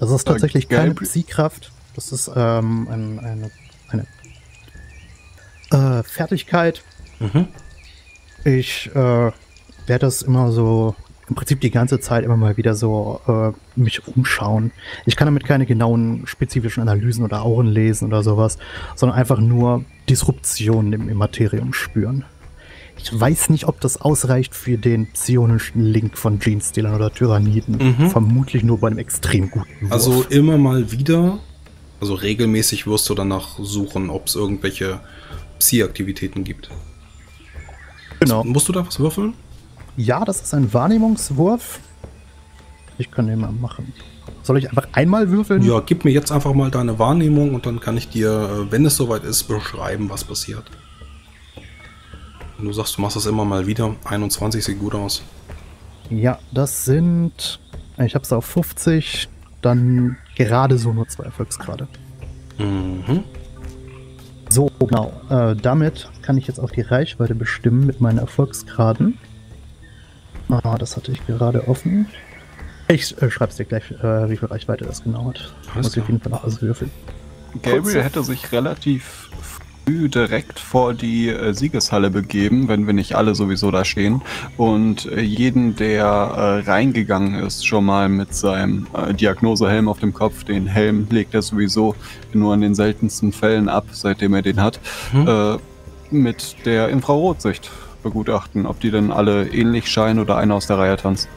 Das ist tatsächlich keine Psi-Kraft. Das ist eine Fertigkeit. Mhm. Ich werde das immer so, im Prinzip die ganze Zeit immer mal wieder so mich umschauen. Ich kann damit keine genauen spezifischen Analysen oder Auren lesen oder sowas, sondern einfach nur Disruptionen im Immaterium spüren. Ich weiß nicht, ob das ausreicht für den psionischen Link von Genestealern oder Tyranniden. Mhm. Vermutlich nur bei einem extrem guten Wurf. Also immer mal wieder, also regelmäßig wirst du danach suchen, ob es irgendwelche Psi-Aktivitäten gibt. Genau. Musst du da was würfeln? Ja, das ist ein Wahrnehmungswurf. Ich kann den mal machen. Soll ich einfach einmal würfeln? Ja, gib mir jetzt einfach mal deine Wahrnehmung und dann kann ich dir, wenn es soweit ist, beschreiben, was passiert. Und du sagst, du machst das immer mal wieder. 21 sieht gut aus. Ja, das sind... Ich habe es auf 50. Dann gerade so nur 2 Erfolgsgrade. Mhm. So, genau. Damit kann ich jetzt auch die Reichweite bestimmen mit meinen Erfolgsgraden. Ah, das hatte ich gerade offen. Ich schreibe es dir gleich, wie viel Reichweite das genau hat. Muss ich auf jeden Fall noch auswürfeln. Gabriel hätte sich relativ früh direkt vor die Siegeshalle begeben, wenn wir nicht alle sowieso da stehen. Und jeden, der reingegangen ist, schon mal mit seinem Diagnosehelm auf dem Kopf. Den Helm legt er sowieso nur in den seltensten Fällen ab, seitdem er den hat, mit der Infrarotsicht begutachten, ob die denn alle ähnlich scheinen oder einer aus der Reihe tanzt.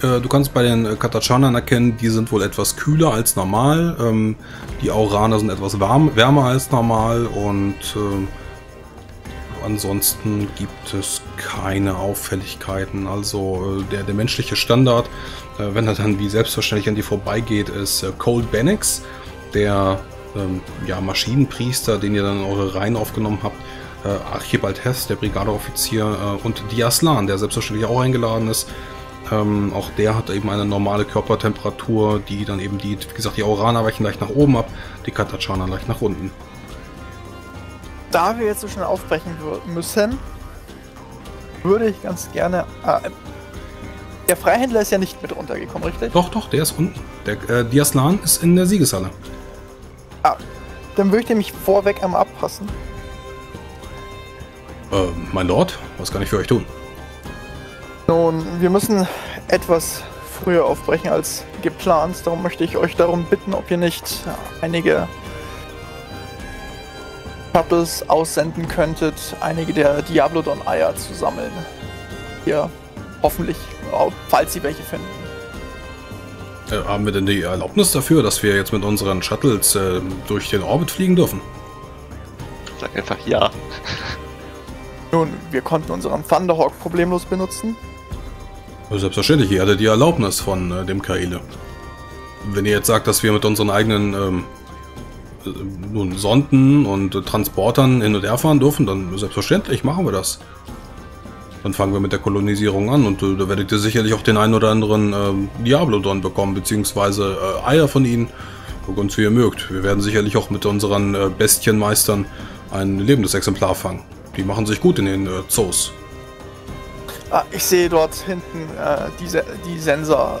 Du kannst bei den Katachanern erkennen, die sind wohl etwas kühler als normal, die Auraner sind etwas wärmer als normal und ansonsten gibt es keine Auffälligkeiten. Also der menschliche Standard, wenn er dann wie selbstverständlich an dir vorbeigeht, ist Cole Benix, der ja, Maschinenpriester, den ihr dann in eure Reihen aufgenommen habt. Archibald Hess, der Brigadeoffizier, und Diaz Lan, der selbstverständlich auch eingeladen ist. Auch der hat eben eine normale Körpertemperatur, die dann eben die, wie gesagt, die Auraner weichen leicht nach oben ab, die Katachana leicht nach unten. Da wir jetzt so schnell aufbrechen müssen, würde ich ganz gerne... der Freihändler ist ja nicht mit runtergekommen, richtig? Doch, doch, der ist unten. Der Diaz Lan ist in der Siegeshalle. Ah, dann würde ich nämlich vorweg einmal abpassen. Mein Lord, was kann ich für euch tun? Nun, wir müssen etwas früher aufbrechen als geplant. Darum möchte ich euch darum bitten, ob ihr nicht einige Shuttles aussenden könntet, einige der Diablodon-Eier zu sammeln. Ihr hoffentlich, falls sie welche finden. Haben wir denn die Erlaubnis dafür, dass wir jetzt mit unseren Shuttles durch den Orbit fliegen dürfen? Sag einfach ja. Nun, wir konnten unseren Thunderhawk problemlos benutzen. Selbstverständlich, ihr hattet die Erlaubnis von dem Caele. Wenn ihr jetzt sagt, dass wir mit unseren eigenen Sonden und Transportern hin und her fahren dürfen, dann selbstverständlich machen wir das. Dann fangen wir mit der Kolonisierung an und da werdet ihr sicherlich auch den einen oder anderen Diablodon bekommen, beziehungsweise Eier von ihnen, so ganz wie ihr mögt. Wir werden sicherlich auch mit unseren Bestienmeistern ein lebendes Exemplar fangen. Die machen sich gut in den Zoos. Ah, ich sehe dort hinten die Sensor.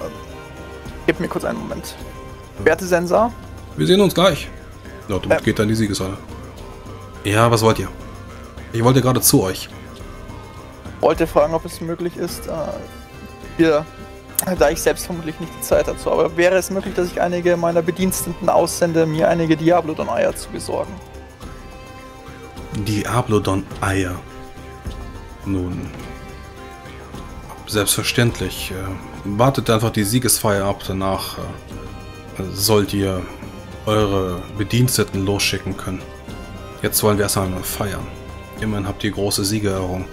Gib mir kurz einen Moment. Werte Sensor. Wir sehen uns gleich. Ja, damit geht dann die Siegeshalle. Ja, was wollt ihr? Ich wollte gerade zu euch. Wollte fragen, ob es möglich ist, da ich selbst vermutlich nicht die Zeit dazu habe, aber wäre es möglich, dass ich einige meiner Bediensteten aussende, mir einige Diablodon-Eier zu besorgen? Diablodon-Eier. Nun, selbstverständlich. Wartet einfach die Siegesfeier ab. Danach sollt ihr eure Bediensteten losschicken können. Jetzt wollen wir erst einmal feiern. Immerhin habt ihr große Siegerehrung.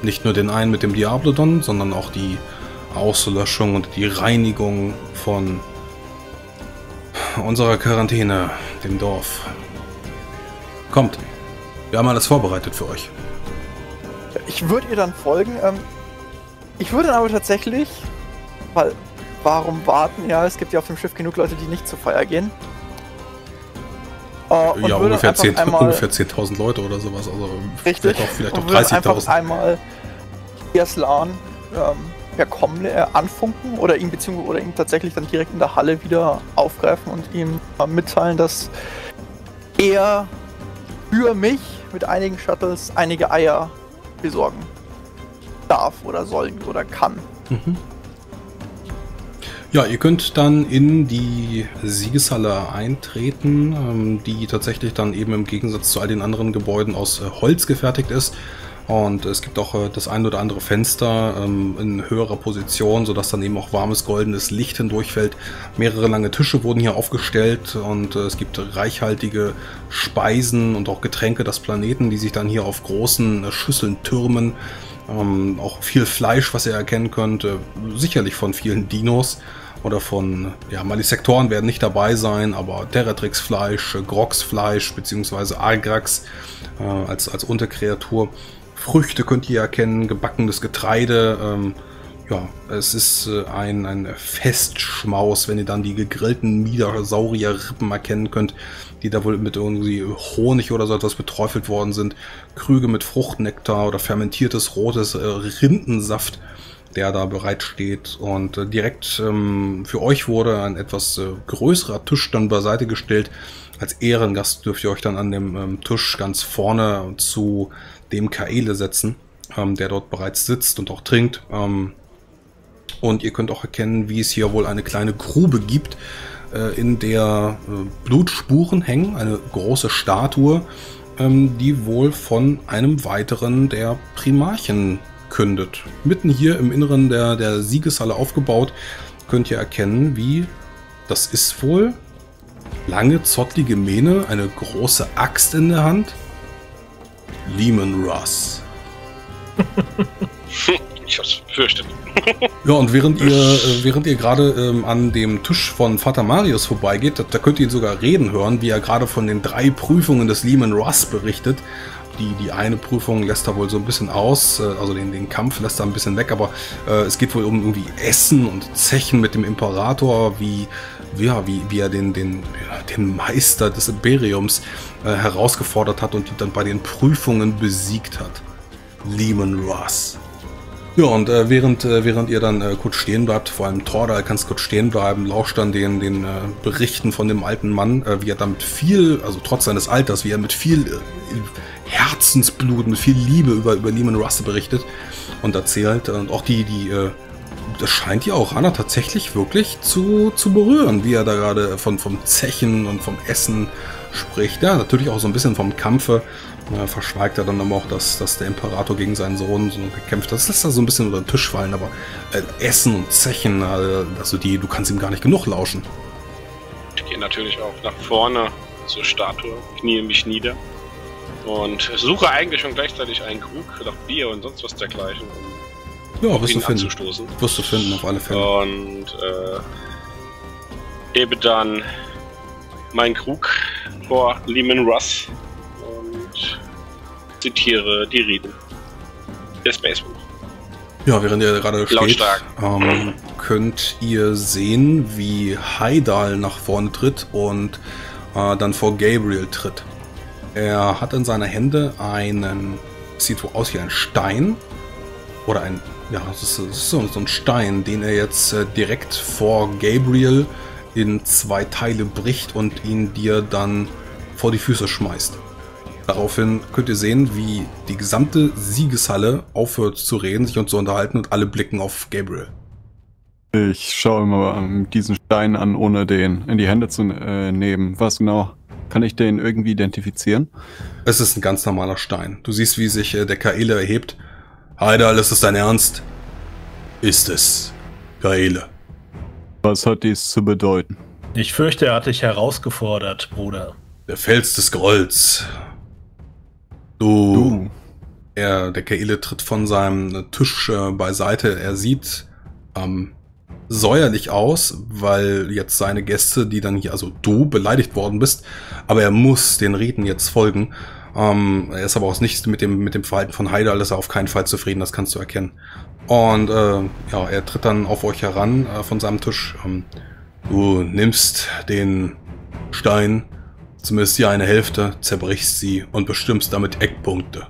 Nicht nur den einen mit dem Diablodon, sondern auch die Auslöschung und die Reinigung von unserer Quarantäne, dem Dorf. Kommt. Wir haben alles vorbereitet für euch. Ich würde ihr dann folgen. Ich würde dann aber tatsächlich, weil warum warten? Ja, es gibt ja auf dem Schiff genug Leute, die nicht zur Feier gehen. Ja, ungefähr 10.000 Leute oder sowas. Also richtig. Vielleicht auch 30.000. Einmal Diaz Lan per Comm anfunken oder ihn tatsächlich dann direkt in der Halle wieder aufgreifen und ihm mitteilen, dass er für mich mit einigen Shuttles einige Eier besorgen darf oder soll oder kann. Mhm. Ja, ihr könnt dann in die Siegeshalle eintreten, die tatsächlich dann eben im Gegensatz zu all den anderen Gebäuden aus Holz gefertigt ist. Und es gibt auch das ein oder andere Fenster in höherer Position, sodass dann eben auch warmes, goldenes Licht hindurchfällt. Mehrere lange Tische wurden hier aufgestellt und es gibt reichhaltige Speisen und auch Getränke des Planeten, die sich dann hier auf großen Schüsseln türmen. Auch viel Fleisch, was ihr erkennen könnt, sicherlich von vielen Dinos oder von, ja, Malisektoren werden nicht dabei sein, aber Teratrix-Fleisch, Grox-Fleisch bzw. Agrax als Unterkreatur. Früchte könnt ihr erkennen, gebackenes Getreide. Ja, es ist ein Festschmaus, wenn ihr dann die gegrillten Midasaurier-Rippen erkennen könnt, die da wohl mit irgendwie Honig oder so etwas beträufelt worden sind. Krüge mit Fruchtnektar oder fermentiertes rotes Rindensaft, der da bereitsteht. Und direkt für euch wurde ein etwas größerer Tisch dann beiseite gestellt. Als Ehrengast dürft ihr euch dann an dem Tisch ganz vorne zu dem Caele setzen, der dort bereits sitzt und auch trinkt. Und ihr könnt auch erkennen, wie es hier wohl eine kleine Grube gibt, in der Blutspuren hängen, eine große Statue, die wohl von einem weiteren der Primarchen kündet. Mitten hier im Inneren der Siegeshalle aufgebaut, könnt ihr erkennen, wie das ist wohl. Lange, zottlige Mähne, eine große Axt in der Hand. Leman Russ. Ich hab's befürchtet. Ja, und während ihr gerade an dem Tisch von Vater Marius vorbeigeht, da könnt ihr sogar reden hören, wie er gerade von den 3 Prüfungen des Leman Russ berichtet. Die eine Prüfung lässt er wohl so ein bisschen aus, also den Kampf lässt er ein bisschen weg, aber es geht wohl um irgendwie Essen und Zechen mit dem Imperator, wie er den Meister des Imperiums herausgefordert hat und ihn dann bei den Prüfungen besiegt hat. Leman Russ. Ja, und während ihr dann kurz stehen bleibt, vor allem Thordal kannst kurz stehen bleiben, lauscht dann den Berichten von dem alten Mann, wie er dann mit viel, also trotz seines Alters, wie er mit viel Herzensblut, mit viel Liebe über Leman Russ berichtet und erzählt. Und auch das scheint ja auch Anna tatsächlich wirklich zu berühren, wie er da gerade vom Zechen und vom Essen spricht. Ja, natürlich auch so ein bisschen vom Kampfe. Verschweigt er dann aber auch, dass der Imperator gegen seinen Sohn so gekämpft hat. Das lässt er so ein bisschen unter den Tisch fallen, aber Essen und Zechen, also du kannst ihm gar nicht genug lauschen. Ich gehe natürlich auch nach vorne zur Statue, knie mich nieder und suche eigentlich schon gleichzeitig einen Krug nach Bier und sonst was dergleichen, um ja, ihn anzustoßen. Wirst du finden, auf alle Fälle. Und gebe dann meinen Krug vor Leman Russ. Zitiere die Reden der Spacebook. Ja, während ihr gerade steht, könnt ihr sehen, wie Heidal nach vorne tritt und dann vor Gabriel tritt. Er hat in seiner Hände sieht so aus wie ein Stein oder das ist so ein Stein, den er jetzt direkt vor Gabriel in 2 Teile bricht und ihn dir dann vor die Füße schmeißt. Daraufhin könnt ihr sehen, wie die gesamte Siegeshalle aufhört zu reden, sich und zu unterhalten und alle blicken auf Gabriel. Ich schaue mir diesen Stein an, ohne den in die Hände zu nehmen. Was genau? Kann ich den irgendwie identifizieren? Es ist ein ganz normaler Stein. Du siehst, wie sich der Caele erhebt. Heidal, ist es dein Ernst? Ist es, Caele. Was hat dies zu bedeuten? Ich fürchte, er hat dich herausgefordert, Bruder. Der Fels des Grolls. Du. Der Caele tritt von seinem Tisch beiseite. Er sieht säuerlich aus, weil jetzt seine Gäste, die dann hier, also du, beleidigt worden bist. Aber er muss den Reden jetzt folgen. Er ist aber auch nicht mit dem Verhalten von Heidal, ist er auf keinen Fall zufrieden, das kannst du erkennen. Und ja, er tritt dann auf euch heran von seinem Tisch. Du nimmst den Stein, zumindest die eine Hälfte, zerbrichst sie und bestimmst damit Eckpunkte.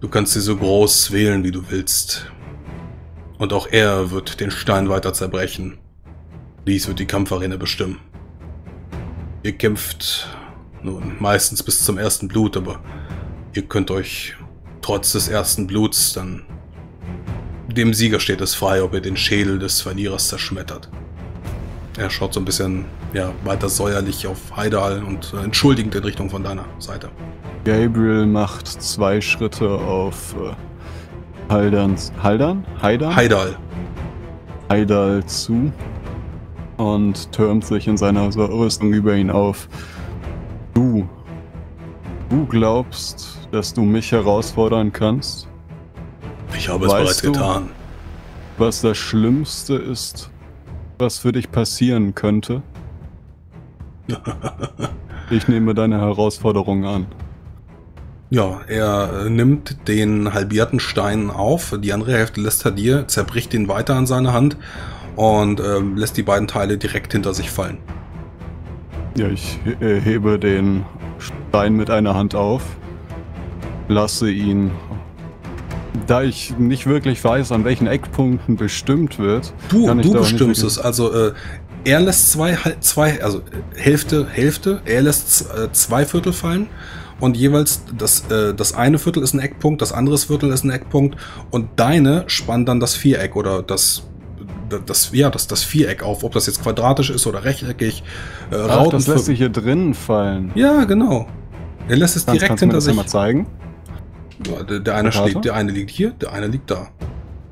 Du kannst sie so groß wählen, wie du willst. Und auch er wird den Stein weiter zerbrechen. Dies wird die Kampfarena bestimmen. Ihr kämpft nun meistens bis zum ersten Blut, aber ihr könnt euch trotz des ersten Bluts dann... Dem Sieger steht es frei, ob er den Schädel des Verlierers zerschmettert. Er schaut so ein bisschen weiter säuerlich auf Heidal und entschuldigend in Richtung von deiner Seite. Gabriel macht 2 Schritte auf Heidal zu und türmt sich in seiner Rüstung über ihn auf. Du glaubst, dass du mich herausfordern kannst? Ich habe es bereits getan. Was das Schlimmste ist, was für dich passieren könnte? Ich nehme deine Herausforderung an. Ja, er nimmt den halbierten Stein auf, die andere Hälfte lässt er dir, zerbricht ihn weiter an seine Hand und lässt die beiden Teile direkt hinter sich fallen. Ja, ich hebe den Stein mit einer Hand auf, lasse ihn... Da ich nicht wirklich weiß, an welchen Eckpunkten bestimmt wird... Du bestimmst es, also er lässt zwei Viertel fallen und jeweils das eine Viertel ist ein Eckpunkt, das andere Viertel ist ein Eckpunkt und deine spannt dann das Viereck oder das Viereck auf, ob das jetzt quadratisch ist oder rechteckig. Ach, das lässt sich hier drinnen fallen. Ja, genau. Er lässt es direkt hinter sich. Kannst du mir das mal zeigen? Ja, der eine liegt hier, der eine liegt da.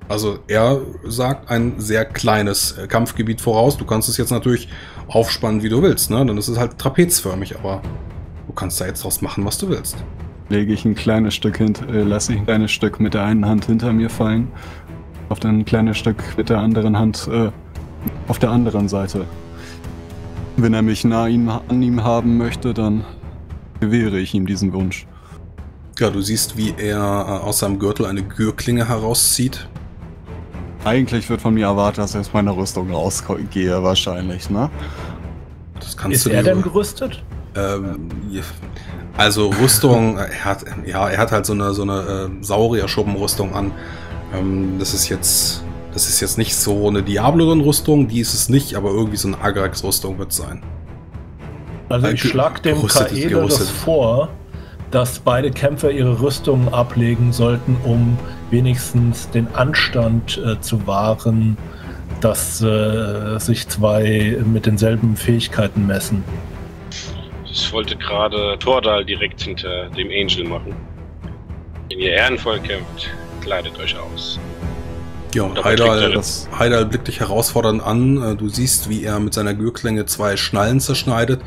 Also er sagt ein sehr kleines Kampfgebiet voraus. Du kannst es jetzt natürlich aufspannen, wie du willst, ne? Dann ist es halt trapezförmig, aber du kannst da jetzt draus machen, was du willst. Lasse ich ein kleines Stück mit der einen Hand hinter mir fallen, auf ein kleines Stück mit der anderen Hand auf der anderen Seite. Wenn er mich nah an ihm haben möchte, dann gewähre ich ihm diesen Wunsch. Ja, du siehst, wie er aus seinem Gürtel eine Gürklinge herauszieht. Eigentlich wird von mir erwartet, dass ich aus meiner Rüstung rausgehe, wahrscheinlich, ne? Das kannst du. Ist er denn gerüstet? Also Rüstung, er hat halt so eine Saurier-Schuppenrüstung an. Das ist jetzt nicht so eine Diablodon-Rüstung, die ist es nicht, aber irgendwie so eine Agrax-Rüstung wird es sein. Also ich schlag dem Caele das vor, dass beide Kämpfer ihre Rüstungen ablegen sollten, um wenigstens den Anstand zu wahren, dass sich zwei mit denselben Fähigkeiten messen. Ich wollte gerade Thordal direkt hinter dem Angel machen. Wenn ihr ehrenvoll kämpft, kleidet euch aus. Ja, Heidal blickt dich herausfordernd an. Du siehst, wie er mit seiner Gürklinge 2 Schnallen zerschneidet.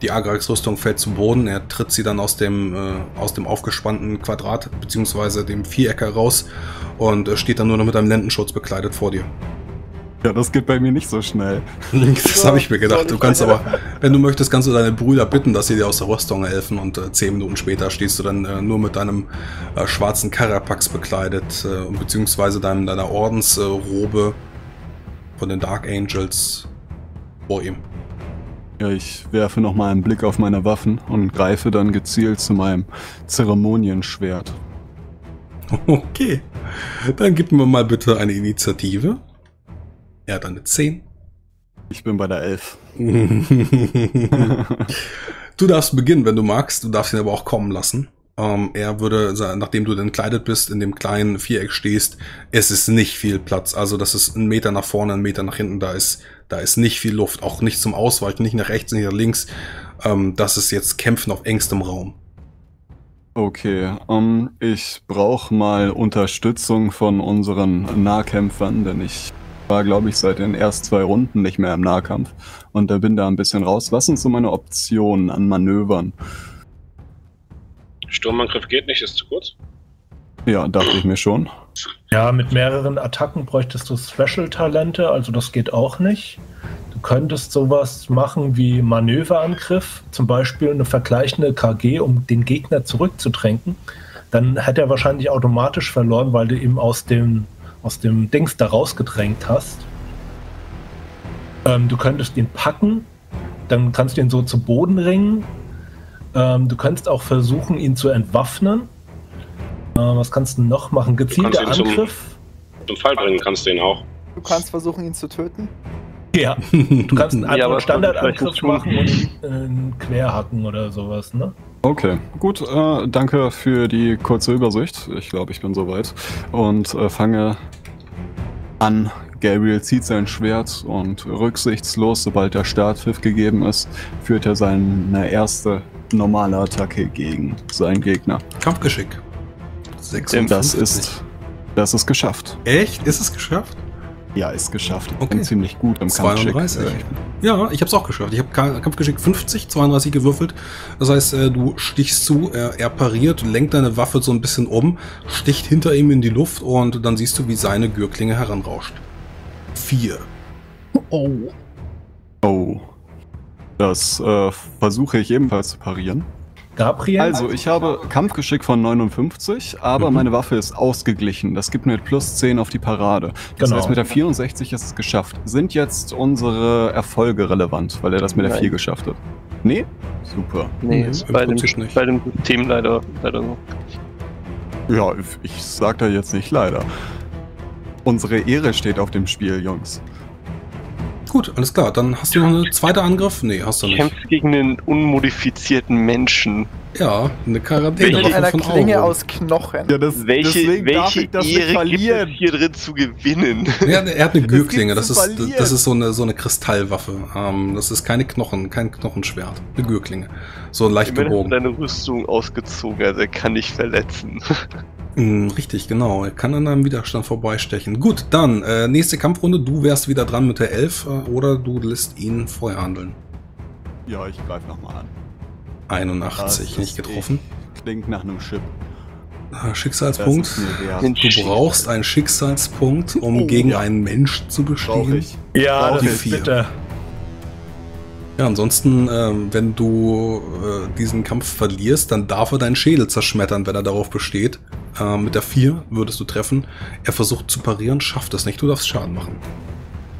Die Agrax-Rüstung fällt zu Boden. Er tritt sie dann aus dem aufgespannten Quadrat bzw. dem Viereck heraus und steht dann nur noch mit einem Lendenschutz bekleidet vor dir. Ja, das geht bei mir nicht so schnell. Das habe ich mir gedacht. Du kannst aber, wenn du möchtest, kannst du deine Brüder bitten, dass sie dir aus der Rüstung helfen. Und 10 Minuten später stehst du dann nur mit deinem schwarzen Karapax bekleidet, beziehungsweise deiner Ordensrobe von den Dark Angels vor ihm. Ja, ich werfe nochmal einen Blick auf meine Waffen und greife dann gezielt zu meinem Zeremonienschwert. Okay, dann gib mir mal bitte eine Initiative. Er hat eine 10. Ich bin bei der 11. Du darfst beginnen, wenn du magst. Du darfst ihn aber auch kommen lassen. Er würde, nachdem du entkleidet bist, in dem kleinen Viereck stehst, es ist nicht viel Platz. Also das ist 1 Meter nach vorne, 1 Meter nach hinten. Da ist nicht viel Luft. Auch nicht zum Ausweichen, nicht nach rechts, nicht nach links. Das ist jetzt Kämpfen auf engstem Raum. Okay, ich brauche mal Unterstützung von unseren Nahkämpfern, denn ich... war, glaube ich, seit den ersten 2 Runden nicht mehr im Nahkampf. Und da bin da ein bisschen raus. Was sind so meine Optionen an Manövern? Sturmangriff geht nicht, ist zu kurz. Ja, dachte ich mir schon. Ja, mit mehreren Attacken bräuchtest du Special-Talente, also das geht auch nicht. Du könntest sowas machen wie Manöverangriff, zum Beispiel eine vergleichende KG, um den Gegner zurückzudrängen. Dann hätte er wahrscheinlich automatisch verloren, weil du ihm aus dem Dings da rausgedrängt hast. Du könntest ihn packen, dann kannst du ihn so zu Boden ringen. Du kannst auch versuchen, ihn zu entwaffnen. Was kannst du noch machen? Gezielter Angriff. Zum Fall bringen kannst du ihn auch. Du kannst versuchen, ihn zu töten? Ja, du kannst einen anderen Standardangriff machen und einen Querhacken oder sowas, ne? Okay, gut, danke für die kurze Übersicht. Ich glaube, ich bin soweit. Und fange an. Gabriel zieht sein Schwert und rücksichtslos, sobald der Startpfiff gegeben ist, führt er seine erste normale Attacke gegen seinen Gegner. Kampfgeschick. 56. Das ist geschafft. Echt? Ist es geschafft? Ja, ist geschafft. Ich bin ziemlich gut im Kampfgeschick. 32. Ja, ich habe es auch geschafft. Ich habe Kampfgeschick 50, 32 gewürfelt. Das heißt, du stichst zu, er pariert, lenkt deine Waffe so ein bisschen um, sticht hinter ihm in die Luft und dann siehst du, wie seine Gürklinge heranrauscht. 4. Oh. Oh. Das versuche ich ebenfalls zu parieren. Gabriel? Also, ich habe Kampfgeschick von 59, aber meine Waffe ist ausgeglichen. Das gibt mir plus 10 auf die Parade. Das heißt, mit der 64 ist es geschafft. Sind jetzt unsere Erfolge relevant, weil er das mit der 4 geschafft hat? Nee? Super. Nee, ist bei dem Team leider so. Ja, ich sag da jetzt nicht leider. Unsere Ehre steht auf dem Spiel, Jungs. Gut, alles klar. Dann hast du noch einen zweiten Angriff? Nee, hast du nicht. Du kämpfst gegen einen unmodifizierten Menschen. Ja, eine Karabiner mit einer Klinge aus Knochen. Ja, welche Ehre gibt es hier drin zu gewinnen? Ja, er hat eine Gürklinge. Das ist so eine Kristallwaffe. Das ist keine Knochen, kein Knochenschwert. Eine Gürklinge. So leicht gebogen. Er hat seine Rüstung ausgezogen, also er kann nicht verletzen. Richtig, genau. Er kann an einem Widerstand vorbeistechen. Gut, dann nächste Kampfrunde. Du wärst wieder dran mit der 11 oder du lässt ihn vorher handeln. Ja, ich greife nochmal an. 81, nicht getroffen. Klingt nach einem Chip. Schicksalspunkt. Du brauchst einen Schicksalspunkt, um gegen einen Mensch zu bestehen. Ja, das ist bitter. Ja, ansonsten, wenn du diesen Kampf verlierst, dann darf er deinen Schädel zerschmettern, wenn er darauf besteht. Mit der 4 würdest du treffen. Er versucht zu parieren, schafft das nicht. Du darfst Schaden machen.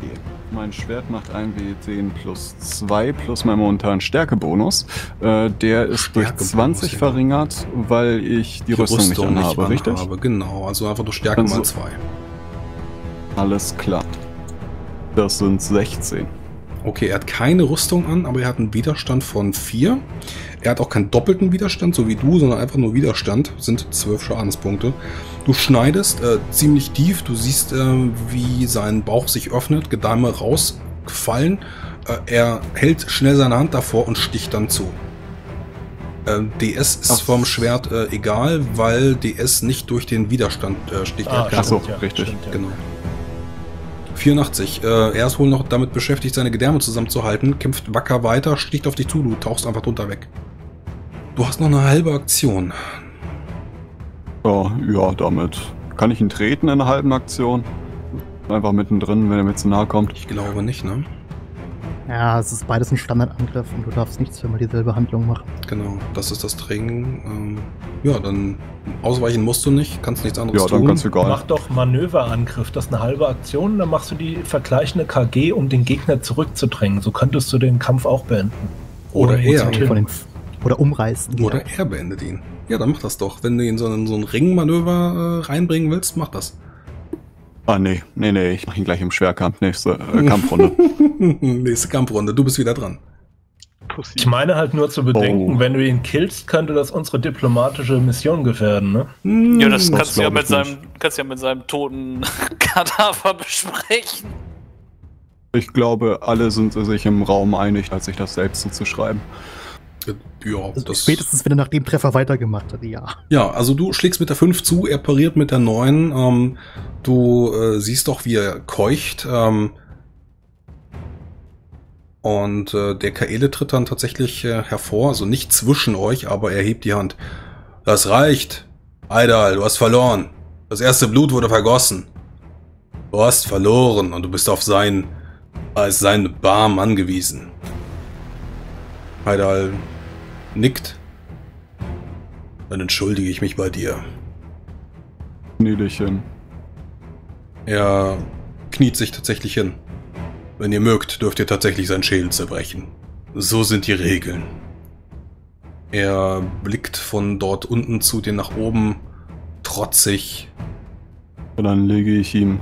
Okay. Mein Schwert macht 1W10 plus 2 plus meinen momentanen Stärkebonus. Der ist durch 20 verringert, weil ich die Rüstung nicht anhabe, richtig? Genau, also einfach durch Stärke mal 2. Alles klar. Das sind 16. Okay, er hat keine Rüstung an, aber er hat einen Widerstand von 4. Er hat auch keinen doppelten Widerstand, so wie du, sondern einfach nur Widerstand. Sind 12 Schadenspunkte. Du schneidest ziemlich tief. Du siehst, wie sein Bauch sich öffnet, Gedärme rausgefallen. Er hält schnell seine Hand davor und sticht dann zu. DS ist vom Schwert egal, weil DS nicht durch den Widerstand sticht. Achso, richtig. Stimmt, ja. Genau. 84. Er ist wohl noch damit beschäftigt, seine Gedärme zusammenzuhalten, kämpft wacker weiter, sticht auf dich zu, du tauchst einfach drunter weg. Du hast noch eine halbe Aktion. Oh, ja, damit. Kann ich ihn treten in einer halben Aktion? Einfach mittendrin, wenn er mir zu nahe kommt? Ich glaube nicht, ne? Ja, es ist beides ein Standardangriff und du darfst nichts für immer dieselbe Handlung machen. Genau, das ist das Training. Ja, dann ausweichen musst du nicht, kannst nichts anderes tun. Ja, dann kannst du gar nicht. Mach doch Manöverangriff, das ist eine halbe Aktion, dann machst du die vergleichende KG, um den Gegner zurückzudrängen. So könntest du den Kampf auch beenden. Oder umreißen. Oder er beendet ihn. Ja, dann mach das doch. Wenn du ihn so ein Ringmanöver reinbringen willst, mach das. Ah, nee, ich mach ihn gleich im Schwerkampf. Nächste Kampfrunde. Nächste Kampfrunde, du bist wieder dran. Ich meine halt nur zu bedenken, wenn du ihn killst, könnte das unsere diplomatische Mission gefährden, ne? Ja, das kannst du ja mit seinem toten Kadaver besprechen. Ich glaube, alle sind sich im Raum einig, als sich das selbst zuzuschreiben. Ja, also spätestens, wenn er nach dem Treffer weitergemacht hat, ja. Ja, also du schlägst mit der 5 zu, er pariert mit der 9. Du siehst doch, wie er keucht. Und der Caele tritt dann tatsächlich hervor. Also nicht zwischen euch, aber er hebt die Hand. Das reicht. Heidal, du hast verloren. Das erste Blut wurde vergossen. Du hast verloren und du bist auf seinen Barm angewiesen. Heidal nickt. Dann entschuldige ich mich bei dir. Knielig hin. Er kniet sich tatsächlich hin. Wenn ihr mögt, dürft ihr tatsächlich seinen Schädel zerbrechen. So sind die Regeln. Er blickt von dort unten zu dir nach oben, trotzig. Dann lege ich ihm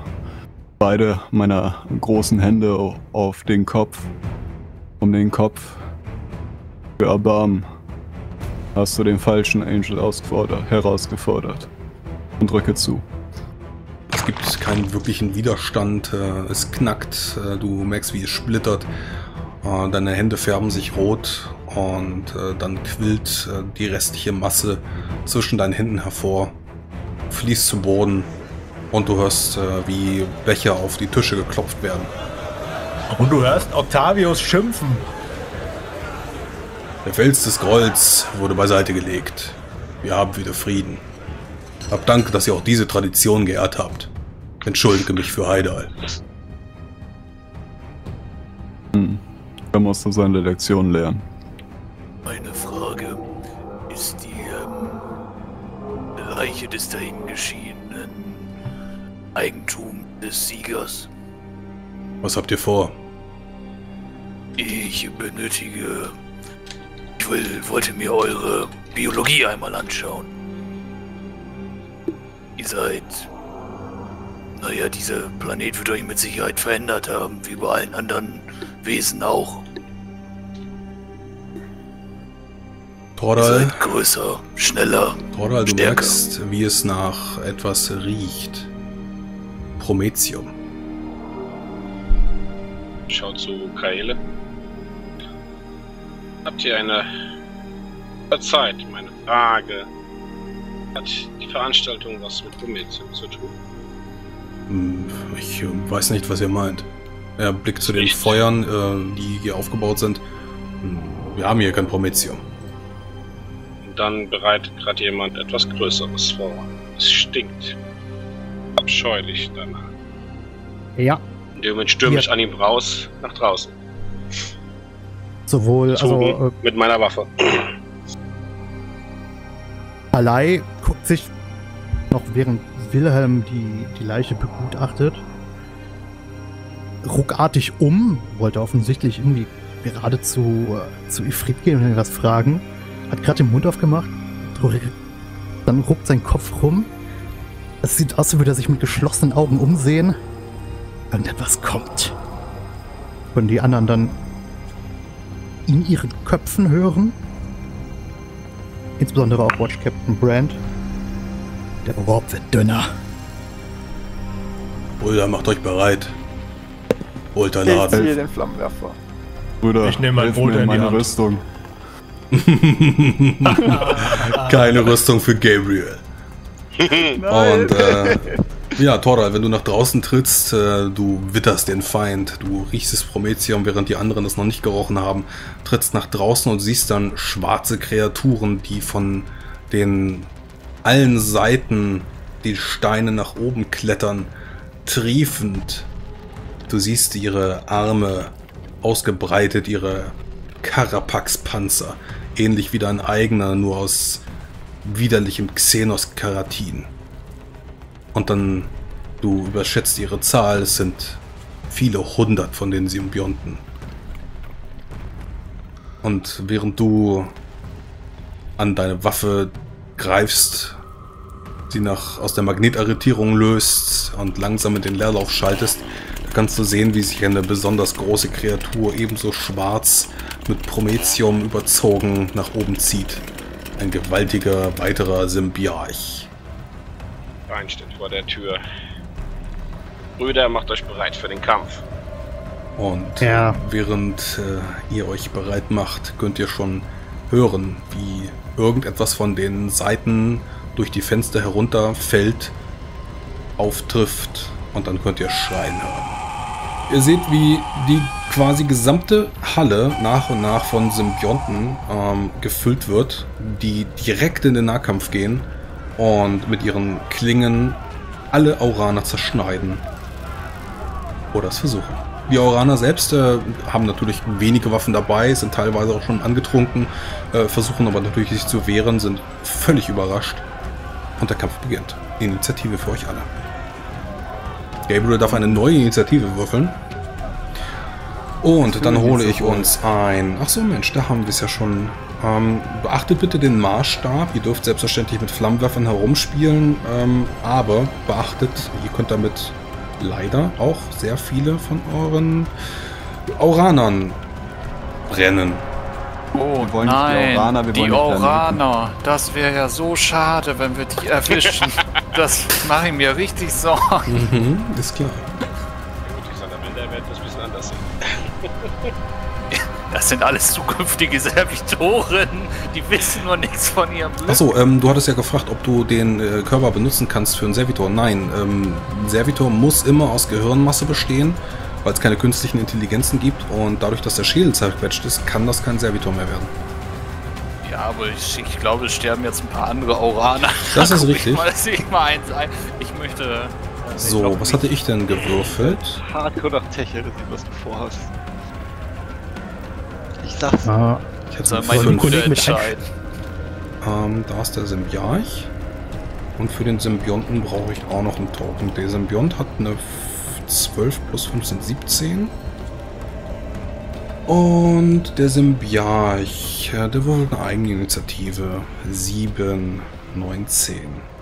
beide meiner großen Hände auf den Kopf, um den Kopf für Erbarmen. Hast du den falschen Angel herausgefordert und drücke zu. Es gibt keinen wirklichen Widerstand, es knackt, du merkst, wie es splittert, deine Hände färben sich rot und dann quillt die restliche Masse zwischen deinen Händen hervor, fließt zu Boden und du hörst, wie Becher auf die Tische geklopft werden. Und du hörst Octavius schimpfen. Der Fels des Grolls wurde beiseite gelegt. Wir haben wieder Frieden. Hab Dank, dass ihr auch diese Tradition geehrt habt. Entschuldige mich für Heidal. Er musste seine Lektion lernen. Meine Frage ist die Leiche des dahingeschiedenen Eigentum des Siegers. Was habt ihr vor? Ich wollte mir eure Biologie einmal anschauen. Ihr seid... Naja, dieser Planet wird euch mit Sicherheit verändert haben, wie bei allen anderen Wesen auch. Thordal, ihr seid größer, schneller, Thordal, du stärker. Merkst, wie es nach etwas riecht. Promethium. Schaut zu Caele. Habt ihr eine Zeit? Meine Frage. Hat die Veranstaltung was mit Promethium zu tun? Ich weiß nicht, was ihr meint. Er blickt zu den Feuern, die hier aufgebaut sind. Wir haben hier kein Promethium. Dann bereitet gerade jemand etwas Größeres vor. Es stinkt. Abscheulich danach. Ja. Und jemand stürmt an ihm raus nach draußen. Sowohl mit meiner Waffe. Alei guckt sich noch, während Wilhelm die Leiche begutachtet, ruckartig um, wollte offensichtlich irgendwie gerade zu Ifrit gehen und irgendwas fragen, hat gerade den Mund aufgemacht, dann ruckt sein Kopf rum. Es sieht aus, als würde er sich mit geschlossenen Augen umsehen. Irgendetwas kommt. Und die anderen dann in ihren Köpfen hören. Insbesondere auch Watch Captain Brand. Der Warp wird dünner. Brüder, macht euch bereit. Holt ein Laden. Ich den Flammenwerfer. Brüder, ich nehme mein Brot in meine Hand. Rüstung. Keine Rüstung für Gabriel. Und ja, Thordal, wenn du nach draußen trittst, du witterst den Feind, du riechst das Promethium, während die anderen das noch nicht gerochen haben, trittst nach draußen und siehst dann schwarze Kreaturen, die von den allen Seiten die Steine nach oben klettern, triefend. Du siehst ihre Arme ausgebreitet, ihre Karapax-Panzer, ähnlich wie dein eigener, nur aus widerlichem Xenos-Keratin. Und dann, du überschätzt ihre Zahl, es sind viele hundert von den Symbionten. Und während du an deine Waffe greifst, sie aus der Magnetarretierung löst und langsam in den Leerlauf schaltest, da kannst du sehen, wie sich eine besonders große Kreatur, ebenso schwarz, mit Promethium überzogen, nach oben zieht. Ein gewaltiger weiterer Symbiarch. Ein steht vor der Tür. Brüder, macht euch bereit für den Kampf. Und während ihr euch bereit macht, könnt ihr schon hören, wie irgendetwas von den Seiten durch die Fenster herunterfällt, auftrifft und dann könnt ihr schreien hören. Ihr seht, wie die quasi gesamte Halle nach und nach von Symbionten gefüllt wird, die direkt in den Nahkampf gehen und mit ihren Klingen alle Auraner zerschneiden. Oder es versuchen. Die Auraner selbst haben natürlich wenige Waffen dabei, sind teilweise auch schon angetrunken, versuchen aber natürlich sich zu wehren, sind völlig überrascht. Und der Kampf beginnt. Initiative für euch alle. Gabriel darf eine neue Initiative würfeln. Und dann hole ich uns ein... Ach so, Mensch, da haben wir es ja schon Beachtet bitte den Maßstab. Ihr dürft selbstverständlich mit Flammenwerfern herumspielen, aber beachtet, ihr könnt damit leider auch sehr viele von euren Auranern brennen. Oh, wollen nein, die Auraner, wir wollen die Auraner. Das wäre ja so schade, wenn wir die erwischen. Das mache ich mir richtig Sorgen. Mhm, ist klar. Das sind alles zukünftige Servitoren. Die wissen nur nichts von ihrem Glück. Achso, du hattest ja gefragt, ob du den Körper benutzen kannst für einen Servitor. Nein, ein Servitor muss immer aus Gehirnmasse bestehen, weil es keine künstlichen Intelligenzen gibt. Und dadurch, dass der Schädel zerquetscht ist, kann das kein Servitor mehr werden. Ja, aber ich glaube, es sterben jetzt ein paar andere Auraner. Das ist richtig. Ich möchte... So, was hatte ich denn gewürfelt? Hardcore nach Techere, was du vorhast. Ich sag's. Ich hatte einen Kollegen mitentscheiden. Da ist der Symbiarch. Und für den Symbionten brauche ich auch noch einen Token. Der Symbiont hat eine 12 plus 15, 17. Und der Symbiarch, der wurde eine eigene Initiative. 7, 19.